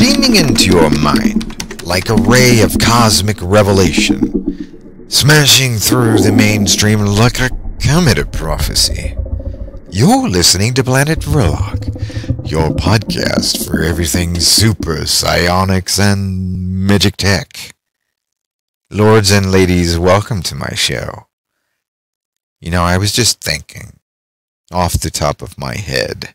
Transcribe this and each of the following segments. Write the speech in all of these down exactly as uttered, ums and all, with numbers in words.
beaming into your mind like a ray of cosmic revelation, smashing through the mainstream like a comet of prophecy. You're listening to Planet Vrilock, your podcast for everything super psionics and magic tech. Lords and ladies, welcome to my show. You know, I was just thinking, off the top of my head,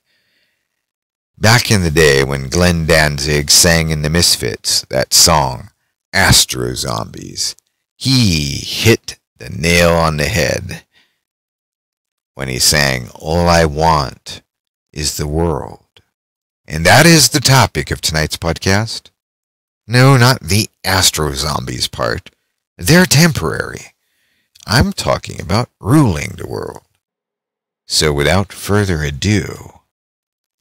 back in the day when Glenn Danzig sang in the Misfits that song, Astro Zombies, he hit the nail on the head when he sang, "All I want is the world." And that is the topic of tonight's podcast. No, not the Astro Zombies part. They're temporary. I'm talking about ruling the world. So without further ado,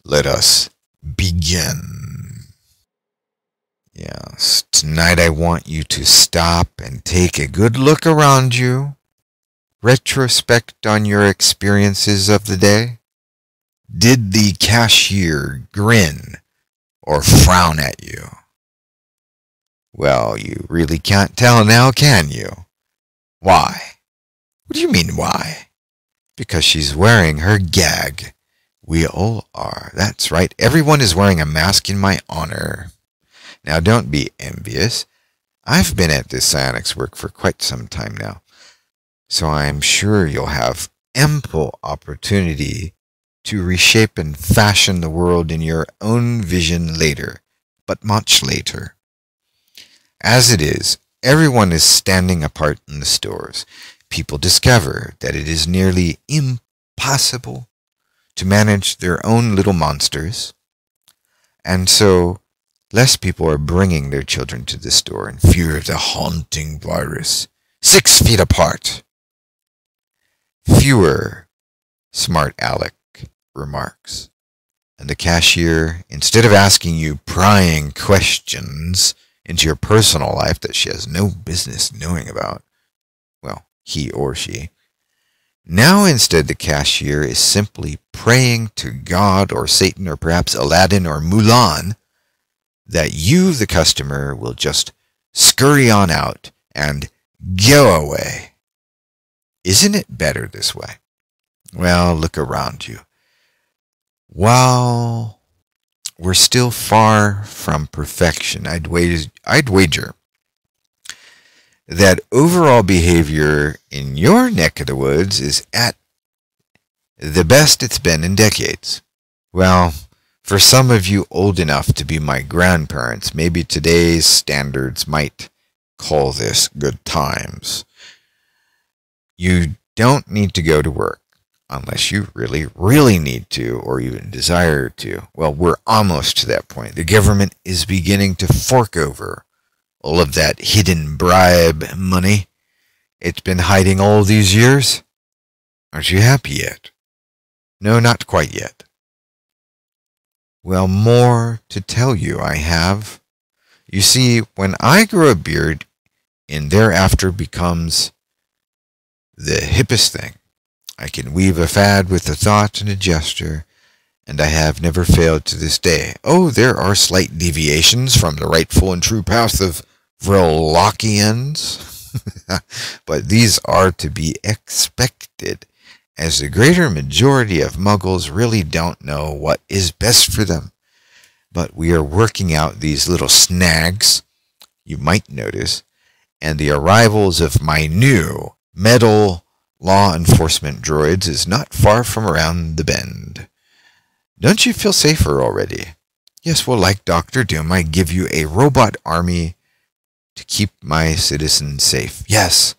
let us begin. Yes, tonight I want you to stop and take a good look around you, retrospect on your experiences of the day. Did the cashier grin or frown at you? Well, you really can't tell now, can you? Why? What do you mean, why? Because she's wearing her gag. We all are. That's right. Everyone is wearing a mask in my honor. Now, don't be envious. I've been at this psionics work for quite some time now, so I'm sure you'll have ample opportunity to reshape and fashion the world in your own vision later, but much later. As it is, everyone is standing apart in the stores. People discover that it is nearly impossible to manage their own little monsters. And so, less people are bringing their children to the store in fear of the haunting virus. Six feet apart. Fewer smart Alec remarks. And the cashier, instead of asking you prying questions into your personal life that she has no business knowing about, well, he or she, now instead the cashier is simply praying to God or Satan or perhaps Aladdin or Mulan that you, the customer, will just scurry on out and go away. Isn't it better this way? Well, look around you. While we're still far from perfection, I'd wager, I'd wager that overall behavior in your neck of the woods is at the best it's been in decades. Well, for some of you old enough to be my grandparents, maybe today's standards might call this good times. You don't need to go to work unless you really, really need to or even desire to. Well, we're almost to that point. The government is beginning to fork over all of that hidden bribe money it's been hiding all these years. Aren't you happy yet? No, not quite yet. Well, more to tell you I have. You see, when I grow a beard, and thereafter becomes the hippest thing. I can weave a fad with a thought and a gesture, and I have never failed to this day. Oh, there are slight deviations from the rightful and true path of Vrilockians, but these are to be expected, as the greater majority of muggles really don't know what is best for them. But we are working out these little snags, you might notice, and the arrivals of my new metal law enforcement droids is not far from around the bend. Don't you feel safer already? Yes, well, like Doctor Doom, I give you a robot army to keep my citizens safe. Yes,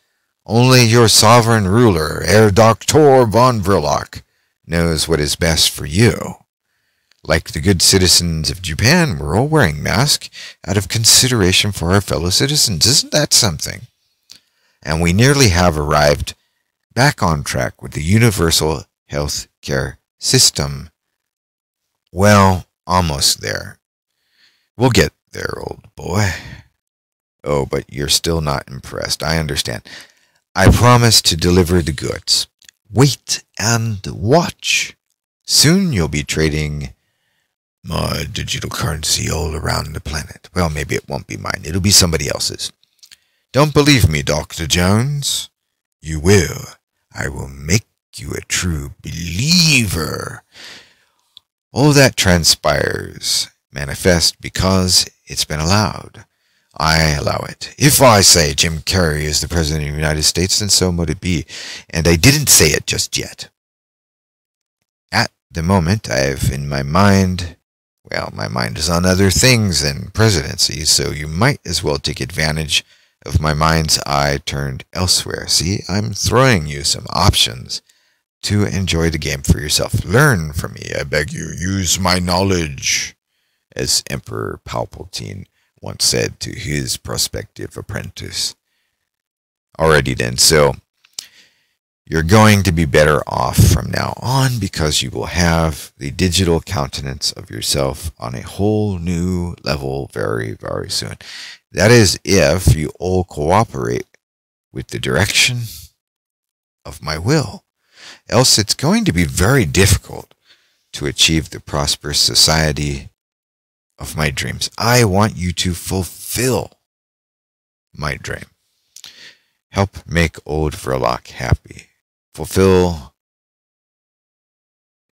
only your sovereign ruler, Herr Doktor von Vrilock, knows what is best for you. Like the good citizens of Japan, we're all wearing masks out of consideration for our fellow citizens. Isn't that something? And we nearly have arrived back on track with the universal health care system. Well, almost there. We'll get there, old boy. Oh, but you're still not impressed. I understand. I promise to deliver the goods. Wait and watch. Soon you'll be trading my digital currency all around the planet. Well, maybe it won't be mine. It'll be somebody else's. Don't believe me, Doctor Jones? You will. I will make you a true believer. All that transpires, manifest, because it's been allowed. I allow it. If I say Jim Carrey is the President of the United States, then so might it be. And I didn't say it just yet. At the moment, I have in my mind... Well, my mind is on other things than presidency, so you might as well take advantage of my mind's eye turned elsewhere. See, I'm throwing you some options to enjoy the game for yourself. Learn from me, I beg you. Use my knowledge, as Emperor Palpatine once said to his prospective apprentice. Alrighty then, so you're going to be better off from now on because you will have the digital countenance of yourself on a whole new level very, very soon. That is if you all cooperate with the direction of my will. Else it's going to be very difficult to achieve the prosperous society of my dreams. I want you to fulfill my dream. Help make old Vrilock happy. Fulfill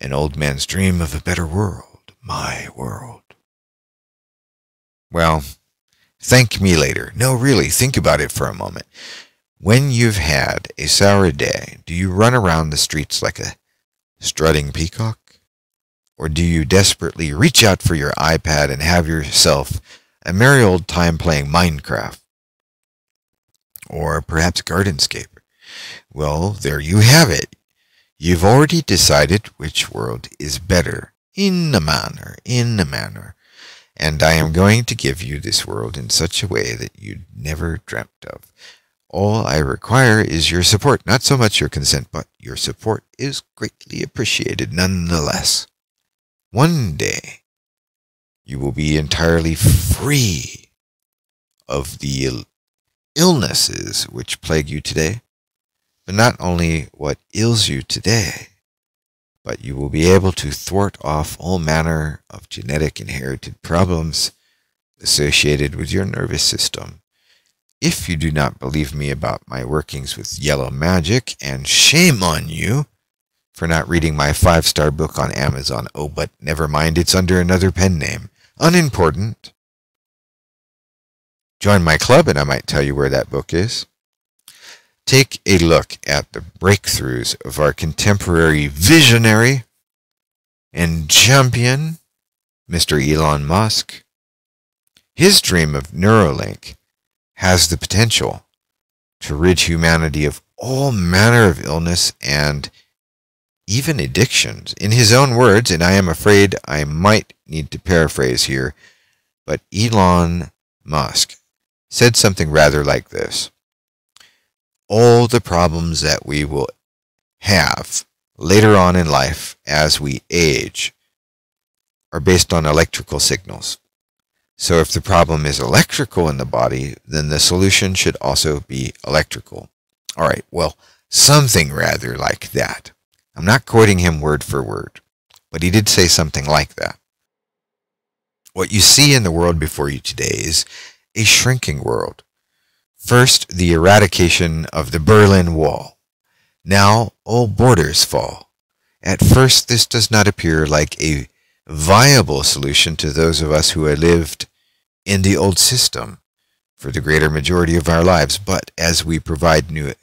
an old man's dream of a better world. My world. Well, thank me later. No, really, think about it for a moment. When you've had a sour day, do you run around the streets like a strutting peacock? Or do you desperately reach out for your iPad and have yourself a merry old time playing Minecraft? Or perhaps Gardenscaper? Well, there you have it. You've already decided which world is better. In a manner, in a manner. And I am going to give you this world in such a way that you'd never dreamt of. All I require is your support. Not so much your consent, but your support is greatly appreciated nonetheless. One day, you will be entirely free of the ill illnesses which plague you today, but not only what ails you today, but you will be able to thwart off all manner of genetic inherited problems associated with your nervous system. If you do not believe me about my workings with yellow magic, and shame on you, for not reading my five-star book on Amazon. Oh, but never mind, it's under another pen name. Unimportant. Join my club and I might tell you where that book is. Take a look at the breakthroughs of our contemporary visionary and champion, Mister Elon Musk. His dream of Neuralink has the potential to rid humanity of all manner of illness and even addictions. In his own words, and I am afraid I might need to paraphrase here, but Elon Musk said something rather like this. All the problems that we will have later on in life as we age are based on electrical signals. So if the problem is electrical in the body, then the solution should also be electrical. All right, well, something rather like that. I'm not quoting him word for word, but he did say something like that. What you see in the world before you today is a shrinking world. First, the eradication of the Berlin Wall. Now, all borders fall. At first, this does not appear like a viable solution to those of us who have lived in the old system for the greater majority of our lives, but as we provide new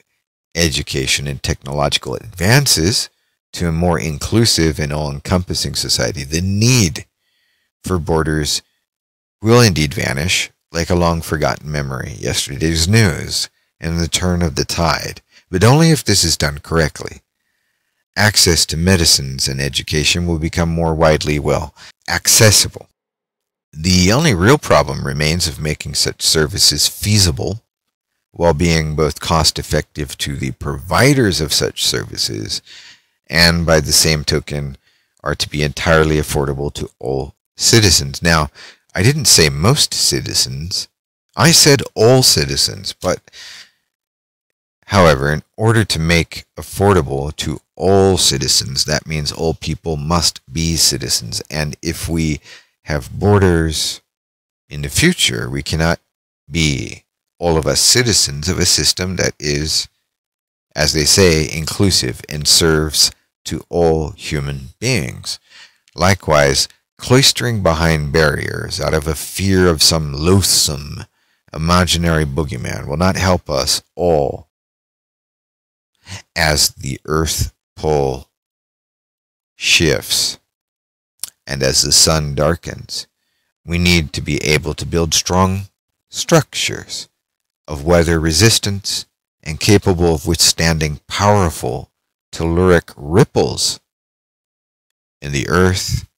education and technological advances, to a more inclusive and all-encompassing society, the need for borders will indeed vanish like a long-forgotten memory, yesterday's news, and the turn of the tide, but only if this is done correctly. Access to medicines and education will become more widely, well, accessible. The only real problem remains of making such services feasible while being both cost-effective to the providers of such services and, by the same token, are to be entirely affordable to all citizens. Now, I didn't say most citizens. I said all citizens, but However, in order to make affordable to all citizens, that means all people must be citizens. And if we have borders in the future, we cannot be all of us citizens of a system that is, as they say, inclusive and serves to all human beings. Likewise, cloistering behind barriers out of a fear of some loathsome imaginary boogeyman will not help us all as the earth pole shifts and as the sun darkens. We need to be able to build strong structures of weather resistance and capable of withstanding powerful telluric ripples in the earth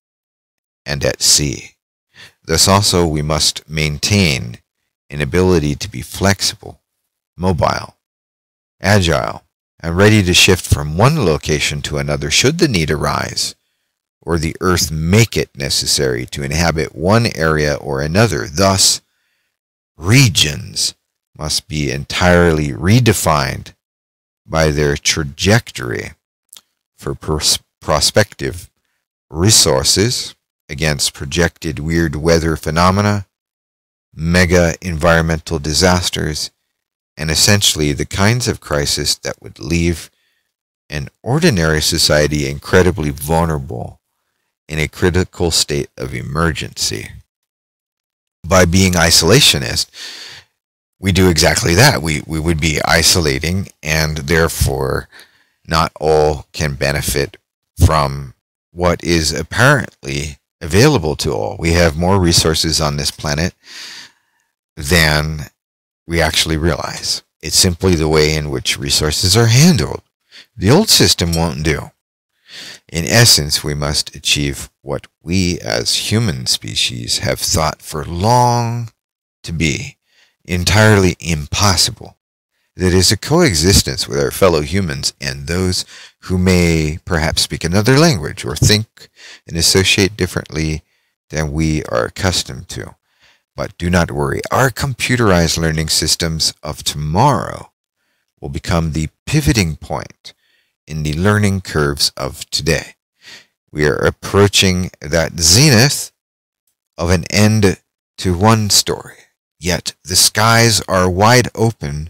and at sea. Thus also we must maintain an ability to be flexible, mobile, agile, and ready to shift from one location to another should the need arise, or the earth make it necessary to inhabit one area or another. Thus, regions must be entirely redefined by their trajectory for pros prospective resources against projected weird weather phenomena, mega environmental disasters, and essentially the kinds of crisis that would leave an ordinary society incredibly vulnerable in a critical state of emergency. By being isolationist, we do exactly that. We, we would be isolating, and therefore not all can benefit from what is apparently available to all. We have more resources on this planet than we actually realize. It's simply the way in which resources are handled. The old system won't do. In essence, we must achieve what we as human species have thought for long to be entirely impossible. That is a coexistence with our fellow humans and those who may perhaps speak another language or think and associate differently than we are accustomed to. But do not worry, our computerized learning systems of tomorrow will become the pivoting point in the learning curves of today. We are approaching that zenith of an end to one story, yet the skies are wide open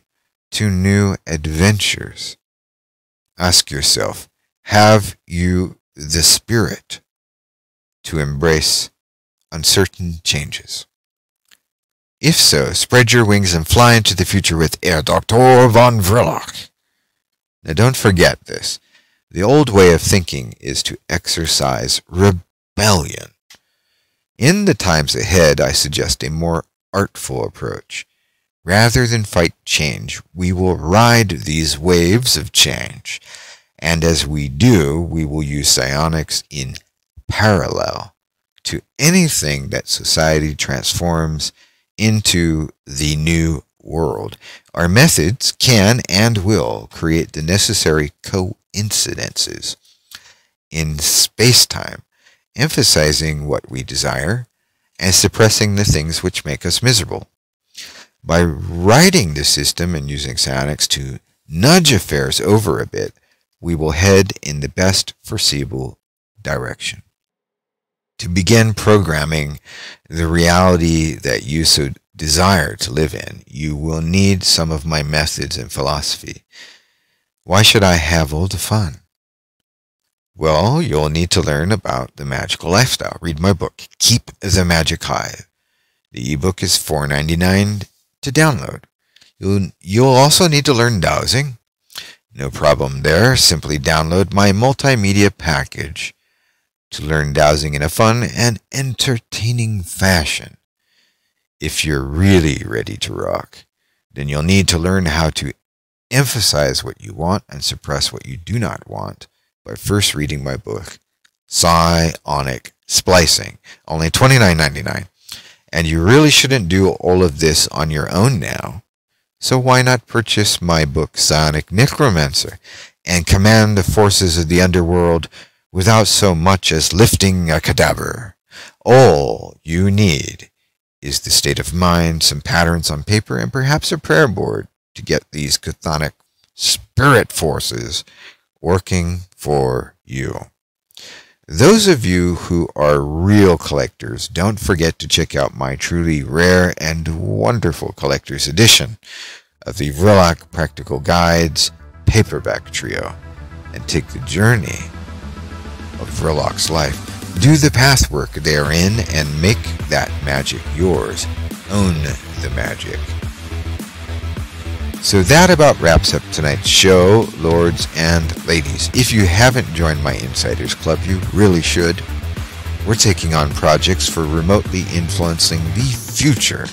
to new adventures. Ask yourself, have you the spirit to embrace uncertain changes? If so, spread your wings and fly into the future with Herr Doktor von Vrilock. Now don't forget this. The old way of thinking is to exercise rebellion. In the times ahead, I suggest a more artful approach. Rather than fight change, we will ride these waves of change. And as we do, we will use psionics in parallel to anything that society transforms into the new world. Our methods can and will create the necessary coincidences in space-time, emphasizing what we desire and suppressing the things which make us miserable. By riding the system and using psionics to nudge affairs over a bit, we will head in the best foreseeable direction. To begin programming the reality that you so desire to live in, you will need some of my methods and philosophy. Why should I have all the fun? Well, you'll need to learn about the magical lifestyle. Read my book, Keep the Magic Hive. The ebook is four ninety-nine to download. You'll, you'll also need to learn dowsing. No problem there. Simply download my multimedia package to learn dowsing in a fun and entertaining fashion. If you're really ready to rock, then you'll need to learn how to emphasize what you want and suppress what you do not want by first reading my book, Psionic Splicing, only twenty-nine ninety-nine. And you really shouldn't do all of this on your own now. So why not purchase my book, Psionic Necromancer, and command the forces of the underworld without so much as lifting a cadaver? All you need is the state of mind, some patterns on paper, and perhaps a prayer board to get these chthonic spirit forces working for you. Those of you who are real collectors, don't forget to check out my truly rare and wonderful collector's edition of the Vrilock Practical Guides paperback trio and take the journey of Vrilock's life. Do the pathwork therein and make that magic yours. Own the magic. So that about wraps up tonight's show, lords and ladies. If you haven't joined my Insiders Club, you really should. We're taking on projects for remotely influencing the future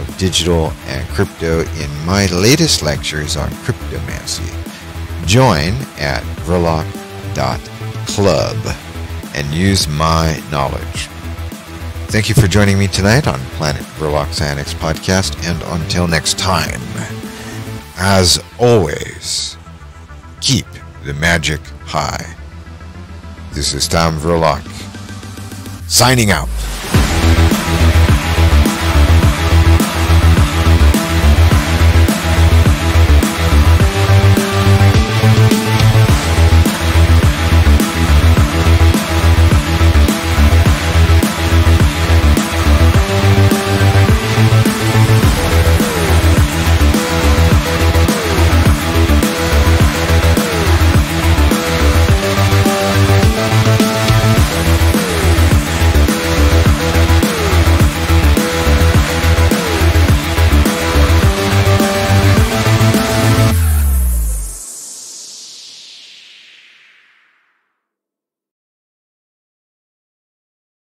of digital and crypto in my latest lectures on cryptomancy. Join at Vrilockians dot club and use my knowledge. Thank you for joining me tonight on Planet Vrilock Psionics Podcast, and until next time, as always, keep the magic high. This is Tom Vrilock, signing out.